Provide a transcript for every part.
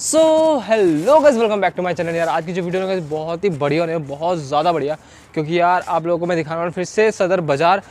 So hello guys, welcome back to my channel. यार आज की जो वीडियो है बहुत ही बढ़िया होने, बहुत ज़्यादा बढ़िया, क्योंकि यार आप लोगों को मैं दिखाने वाला फिर से सदर बाज़ार।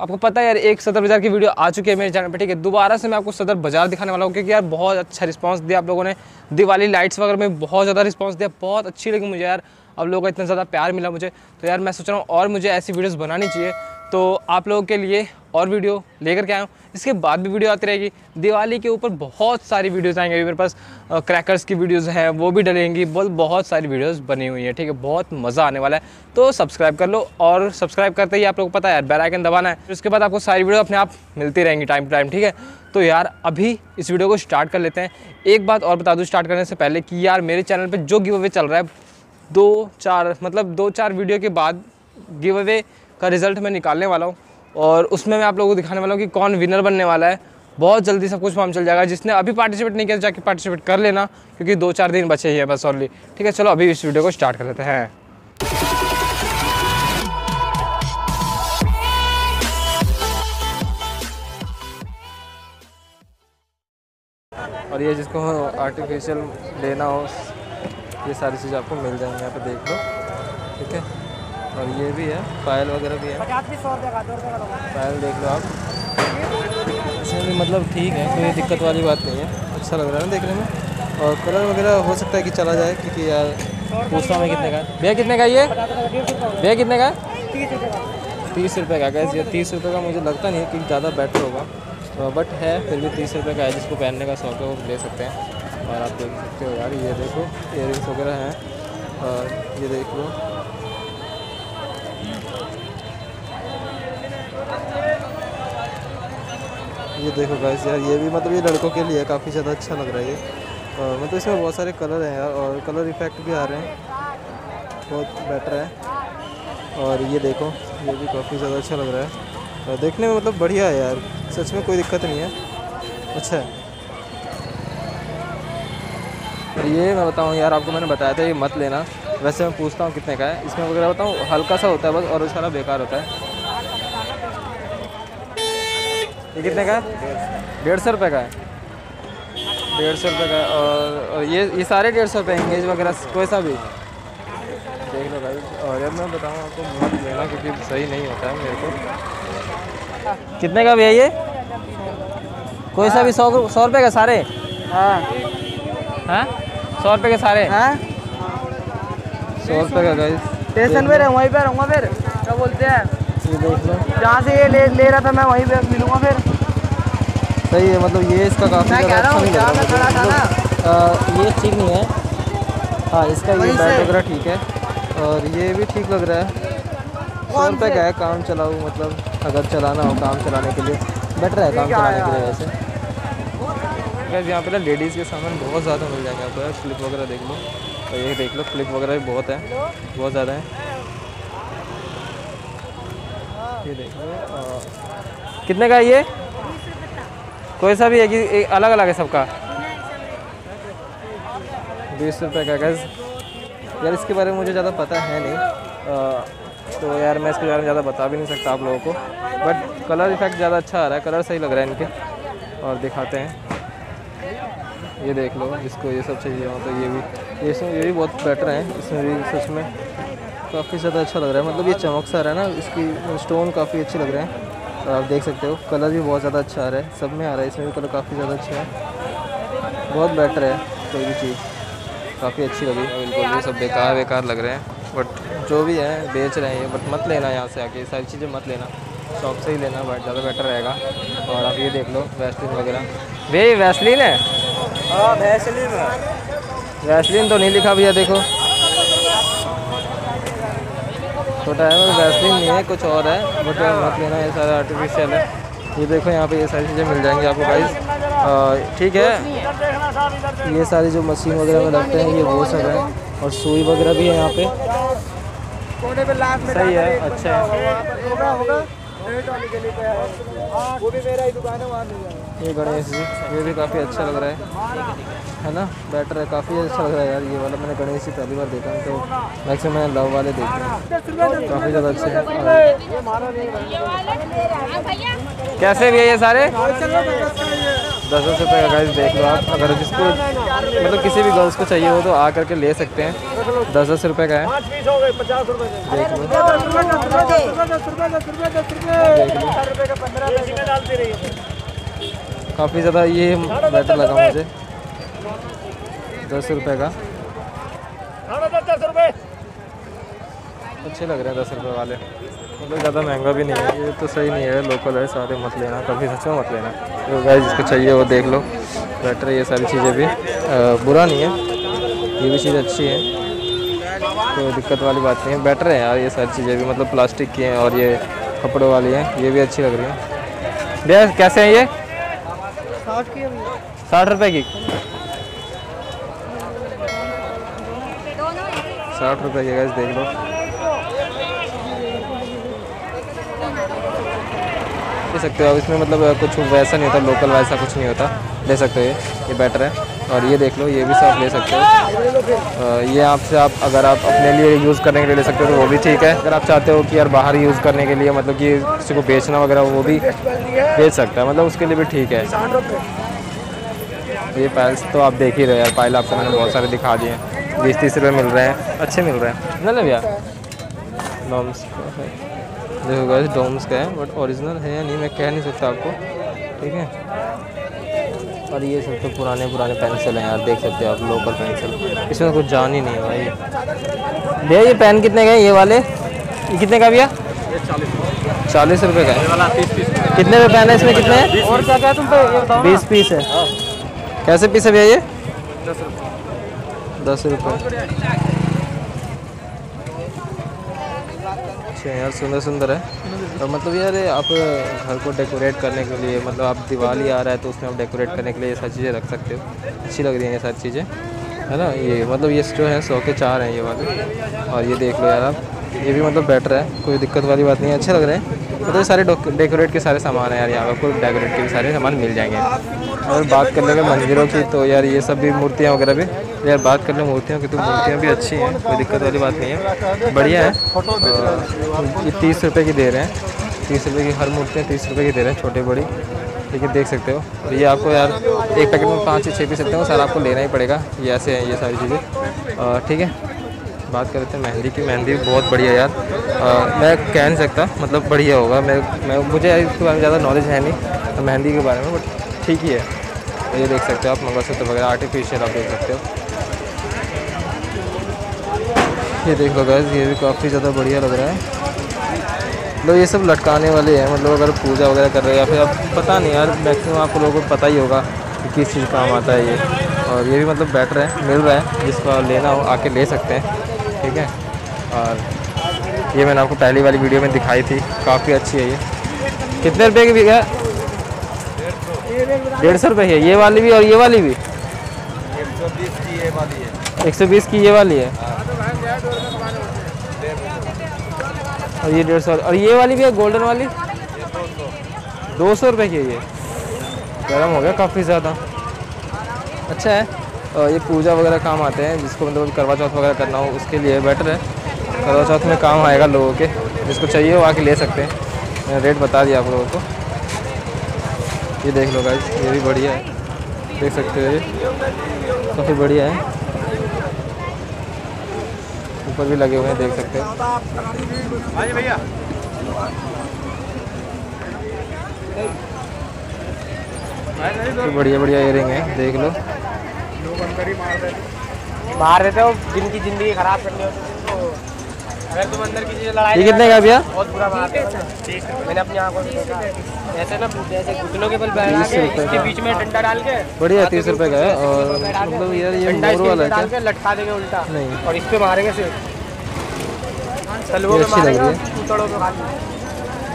आपको पता है यार, एक सदर बाज़ार की वीडियो आ चुकी है मेरे चैनल पर, ठीक है। दोबारा से मैं आपको सदर बाज़ार दिखाने वाला हूँ, क्योंकि यार बहुत अच्छा रिस्पांस दिया आप लोगों ने। दिवाली लाइट्स वगैरह में बहुत ज़्यादा रिस्पांस दिया, बहुत अच्छी लगी मुझे यार। आप लोगों का इतना ज़्यादा प्यार मिला मुझे, तो यार मैं सोच रहा हूँ और मुझे ऐसी वीडियोज़ बनानी चाहिए। तो आप लोगों के लिए और वीडियो लेकर के आया हूँ, इसके बाद भी वीडियो आती रहेगी। दिवाली के ऊपर बहुत सारी वीडियोस आएंगे, मेरे पास क्रैकर्स की वीडियोस हैं, वो भी डलेंगी, बहुत सारी वीडियोस बनी हुई हैं, ठीक है। बहुत मज़ा आने वाला है, तो सब्सक्राइब कर लो। और सब्सक्राइब करते ही आप लोगों को पता है यार, बेल आइकन दबाना है, उसके बाद आपको सारी वीडियो अपने आप मिलती रहेंगी टाइम टू टाइम, ठीक है। तो यार अभी इस वीडियो को स्टार्ट कर लेते हैं। एक बात और बता दूँ स्टार्ट करने से पहले कि यार मेरे चैनल पर जो गिव अवे चल रहा है, दो चार वीडियो के बाद गिव अवे का रिज़ल्ट मैं निकालने वाला हूँ, और उसमें मैं आप लोगों को दिखाने वाला हूँ कि कौन विनर बनने वाला है। बहुत जल्दी सब कुछ फॉर्म चल जाएगा। जिसने अभी पार्टिसिपेट नहीं किया जाके पार्टिसिपेट कर लेना, क्योंकि 2-4 दिन बचे ही हैं बस ओनली, ठीक है। चलो अभी इस वीडियो को स्टार्ट कर लेते हैं। और ये जिसको आर्टिफिशियल लेना हो, ये सारी चीज़ आपको मिल जाएंगी, यहाँ पे देख लो, ठीक है। और ये भी है, पायल वगैरह भी है। पायल देख लो आप, इसमें भी मतलब ठीक है, कोई दिक्कत वाली बात नहीं है, अच्छा लग रहा है ना देखने में। और कलर वगैरह हो सकता है कि चला जाए, क्योंकि यार पूछता हूँ कितने का भैया, कितने का ये भैया, कितने का? 30 रुपये का। गैस ये 30 रुपये का मुझे लगता नहीं है कि ज़्यादा बेटर होगा, बट है फिर भी 30 रुपये का है। जिसको पहनने का शौक है वो ले सकते हैं। और आप देख सकते हो यार, ये देखो इयररिंग्स वगैरह हैं, और ये देख लो गाइस यार, ये भी मतलब ये लड़कों के लिए काफ़ी ज़्यादा अच्छा लग रहा है ये। मतलब इसमें बहुत सारे कलर हैं यार, और कलर इफेक्ट भी आ रहे हैं, बहुत बेटर है। और ये देखो, ये भी काफ़ी ज़्यादा अच्छा लग रहा है, और देखने में मतलब बढ़िया है यार, सच में कोई दिक्कत नहीं है, अच्छा है ये। मैं बताऊँ यार, आपको मैंने बताया था ये मत लेना। वैसे मैं पूछता हूँ कितने का है, इसमें वगैरह बताऊँ हल्का सा होता है बस, और सारा बेकार होता है। ये कितने का है? 150 रुपये का है, 150 रुपये का। और ये सारे 150 रुपये, इंगेज वगैरह कोई सा भी देख लो भाई। और यार मैं बताऊँ आपको, मत लेना क्योंकि सही नहीं होता है मेरे को। कितने का भी है ये? कोई सा भी 100 रुपये का सारे? हाँ, 100 रुपये के सारे? हाँ, 100 रुपये का। गाइस स्टेशन पे वहीं पे रहूँगा फिर, क्या बोलते हैं, ये देख लो, जहाँ से ये ले रहा था मैं वहीं पे मिलूँगा फिर। सही है, मतलब ये इसका काफ़ी ये ठीक नहीं है। हाँ, इसका ये बैट वगैरह ठीक है, और ये भी ठीक लग रहा है। 100 रुपये का है, काम चलाऊँ, मतलब अगर चलाना हो काम चलाने के लिए बेटर है, काम चलाने के लिए। वैसे गाइस यहाँ पे ना लेडीज़ के सामान बहुत ज़्यादा मिल जाएंगे आपको यार, क्लिप वगैरह देख लो। और ये देख लो, क्लिप वगैरह भी बहुत है, बहुत ज़्यादा है, ये देख लो। कितने का है ये? कोई सा भी है कि अलग अलग है सबका? 20 रुपये का। गाइस यार इसके बारे में मुझे ज़्यादा पता है नहीं, तो यार मैं इसके बारे में ज़्यादा बता भी नहीं सकता आप लोगों को, बट कलर इफेक्ट ज़्यादा अच्छा आ रहा है, कलर सही लग रहा है इनके। और दिखाते हैं, ये देख लो, जिसको ये सब चाहिए हो तो ये भी बहुत बेटर है। इसमें भी सच में काफ़ी ज़्यादा अच्छा लग रहा है, मतलब ये चमक सा रहा है ना, इसकी स्टोन काफ़ी अच्छे लग रहे हैं। आप देख सकते हो कलर भी बहुत ज़्यादा अच्छा आ रहा है, सब में आ रहा है, इसमें भी कलर काफ़ी ज़्यादा अच्छा है, बहुत बेटर है। कोई भी चीज़ काफ़ी अच्छी लगी, बिल्कुल ये सब बेकार लग रहे हैं, बट जो भी है बेच रहे हैं ये, बट मत लेना यहाँ से आके, ये सारी चीज़ें मत लेना, शॉप से ही लेना बट ज़्यादा बेटर रहेगा। और आप ये देख लो वैसलिन वगैरह, वे वैसलिन है? हाँ वैसलीन तो नहीं लिखा भैया, देखो छोटा है, और वैसलीन नहीं है, कुछ और है, बट मत लेना, ये सारा आर्टिफिशियल है। ये देखो यहाँ पे ये सारी चीज़ें मिल जाएंगी आपको गाइस, ठीक है। ये सारी जो मशीन वगैरह में लगते हैं ये वो सब है, और सुई वगैरह भी है यहाँ पे, सही है, अच्छा है। वो भी मेरा ही दुकान है वहाँ, ये गणेश जी, ये भी काफ़ी अच्छा लग रहा है ना, बेटर है, काफ़ी अच्छा लग रहा है यार। ये वाला मैंने गणेश जी पहली बार देखा, तो मैक्सिमम मैंने लव वाले देखे, काफ़ी ज़्यादा अच्छे हैं। कैसे भी है ये सारे? 10-10 रुपये का। गाइस देख लो आप, अगर जिसको मतलब किसी भी गर्ल्स को चाहिए हो तो आ करके ले सकते हैं। 10-10 रुपये का है। 50 रुपये काफ़ी ज़्यादा ये बेटर लगा मुझे। 10 रुपये का अच्छे लग रहे हैं। 10 रुपये वाले मतलब ज़्यादा महंगा भी नहीं है। ये तो सही नहीं है, लोकल है सारे, मत लेना कभी, सच में मत लेना। तो गाइस जिसको चाहिए वो देख लो, बेटर ये सारी चीज़ें भी बुरा नहीं है, ये भी चीज़ अच्छी है, तो दिक्कत वाली बात नहीं है। बेटर है यार ये सारी चीज़ें भी, मतलब प्लास्टिक की हैं और ये कपड़ों वाली हैं, ये भी अच्छी लग रही है। भैया कैसे हैं ये? 60 रुपये की। 60 रुपये की गाइस देख लो। ले सकते हो इसमें, मतलब कुछ वैसा नहीं होता, लोकल वैसा कुछ नहीं होता, ले सकते हो ये बेटर है। और ये देख लो, ये भी सब ले सकते हो। ये आपसे आप अगर आप अपने लिए यूज़ करने के लिए ले सकते हो तो वो भी ठीक है। अगर आप चाहते हो कि यार बाहर यूज़ करने के लिए, मतलब कि किसी को बेचना वगैरह, वो भी बेच सकता है, मतलब उसके लिए भी ठीक है। ये पाइल्स तो आप देख ही रहे हो यार, पायल आपको मैंने बहुत सारे दिखा दिए हैं। 20-30 रुपये मिल रहे हैं, अच्छे मिल रहे हैं। मतलब यार डॉम्स देखो गाइस, डोम्स का है बट ओरिजिनल है या नहीं मैं कह नहीं सकता आपको, ठीक है। और ये सब तो पुराने पेंसिल हैं यार, देख सकते हो आप, लोकल पेंसिल, इसमें कुछ जान ही नहीं है भाई। भैया ये पेन कितने का है? ये वाले कितने का भैया? 40 रुपये का है। कितने पे पेन है? इसमें कितने हैं? और क्या क्या तुम पे 20 पीस है। कैसे पीस है भैया ये? 10 रुपये। अच्छा यार, सुंदर है। और मतलब यार आप घर को डेकोरेट करने के लिए, मतलब आप दिवाली आ रहा है तो उसमें आप डेकोरेट करने के लिए ये सारी चीज़ें रख सकते हो। अच्छी लग रही हैं ये सारी चीज़ें, है ना। ये मतलब ये जो है 100 के 4 हैं ये वाले। और ये देख लो यार आप, ये भी मतलब बेटर है, कोई दिक्कत वाली बात नहीं है, अच्छे लग रहे हैं। मतलब ये सारे डेकोरेट के सारे सामान हैं यार, यहाँ पर डेकोरेट के भी सारे सामान मिल जाएंगे। और बात कर लेंगे मंदिरों की तो यार ये सब भी मूर्तियाँ वगैरह भी यार, बात कर लें मूर्तियों की तो मूर्तियाँ भी अच्छी हैं, कोई दिक्कत वाली बात नहीं है, बढ़िया है। ये 30 रुपये की दे रहे हैं, 30 रुपये की हर मूर्तियाँ 30 रुपये की दे रहे हैं, छोटे बड़ी, ठीक है, देख सकते हो। और ये आपको यार एक पैकेट में 5 से 6 पीस सकते हो, सारा आपको लेना ही पड़ेगा। ये ऐसे हैं ये सारी चीज़ें, ठीक है। बात करते हैं मेहंदी की। मेहंदी बहुत बढ़िया यार, मैं कह नहीं सकता, मतलब बढ़िया होगा। मैं मुझे इसके बारे में ज़्यादा नॉलेज है नहीं तो मेहंदी के बारे में, बट ठीक ही है। तो ये देख सकते हो आप, मंगलसूत्र वगैरह आर्टिफिशियल आप देख सकते हो। ये देख लो गाइस, ये भी काफ़ी ज़्यादा बढ़िया लग रहा है। मतलब ये सब लटकाने वाले हैं, मतलब अगर पूजा वगैरह कर रहे हो या फिर आप, पता नहीं यार, मैक्सिमम आपको लोगों को पता ही होगा कि किस चीज़ काम आता है ये। और ये भी मतलब बेटर है, मिल रहा है, जिसका लेना हो आके ले सकते हैं, ठीक है। और ये मैंने आपको पहली वाली वीडियो में दिखाई थी, काफ़ी अच्छी है। ये कितने रुपए की बिका? 150 रुपये है ये वाली भी, और ये वाली भी 120 की ये वाली है, 120 की ये वाली है, और ये 150। और ये वाली भी है गोल्डन वाली, 200 रुपये की है। ये गर्म हो गया काफ़ी ज़्यादा, अच्छा है। ये पूजा वगैरह काम आते हैं, जिसको मतलब करवा चौथ वगैरह करना हो उसके लिए बेटर है। करवा चौथ में काम आएगा लोगों के, जिसको चाहिए वो आके ले सकते हैं। मैंने रेट बता दिया आप लोगों को। ये देख लो गाइस, ये भी बढ़िया है, देख सकते हो, ये काफ़ी बढ़िया है। ऊपर भी लगे हुए हैं, देख सकते हो भैया। बढ़िया बढ़िया इयरिंग है, देख लो, बाहर रहते हो, दिन की जिंदगी खराब करनी हो तो अगर तुम अंदर की चीज़ें लड़ाई। कितने का भैया? बहुत बुरा बात है, मैंने अपनी आंखों से देखा। ऐसे ना ऐसे घुटनों के बल बैठा के इसके बीच में डंडा डाल के, बढ़िया 30 रुपये का है। और मतलब यार ये मोरू वाला डाल के लटका देंगे उल्टा नहीं, और इस पर मारेंगे सिर्फ तलवों में मारेंगे, टुकड़ों में मारेंगे।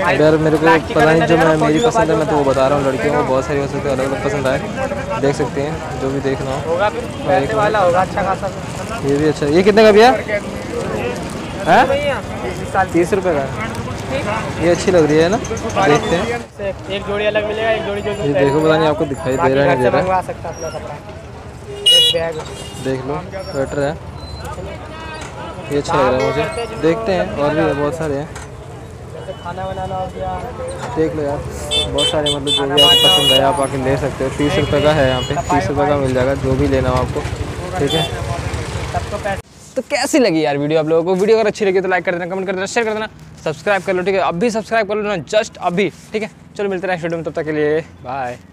यार मेरे को पता नहीं, जो मैं मेरी पसंद है मैं तो वो बता रहा हूँ। लड़कियों को बहुत सारी हो सकती है, अलग अलग पसंद आए, देख सकते हैं, जो भी देखना होगा वाला होगा अच्छा खासा। ये भी अच्छा। ये कितने का भैया है? 30 रुपये का। ये अच्छी लग रही है ना, देखते हैं। एक जोड़ी अलग मिलेगा, एक जोड़ी ये देखो, पता नहीं आपको दिखाई दे रहा है नहीं दे रहा है, देख लो बेटर है, ये अच्छा लग रहा है मुझे। देखते हैं और भी बहुत सारे हैं। खाना बनाना हो गया। देख लो यार बहुत सारे मतलब जो भी आपको पसंद है आप आके ले सकते हो। 30 रुपये का है यहाँ पे, 30 रुपये का मिल जाएगा जो भी लेना हो आपको। ठीक है तो कैसी लगी यार वीडियो आप लोगों को? वीडियो अगर अच्छी लगी तो लाइक कर देना, कमेंट कर देना, शेयर कर देना, सब्सक्राइब कर लो। ठीक है अभी सब्सक्राइब कर लो ना, जस्ट अभी। ठीक है चलो मिलते हैं नेक्स्ट वीडियो में, तब तक के लिए बाय।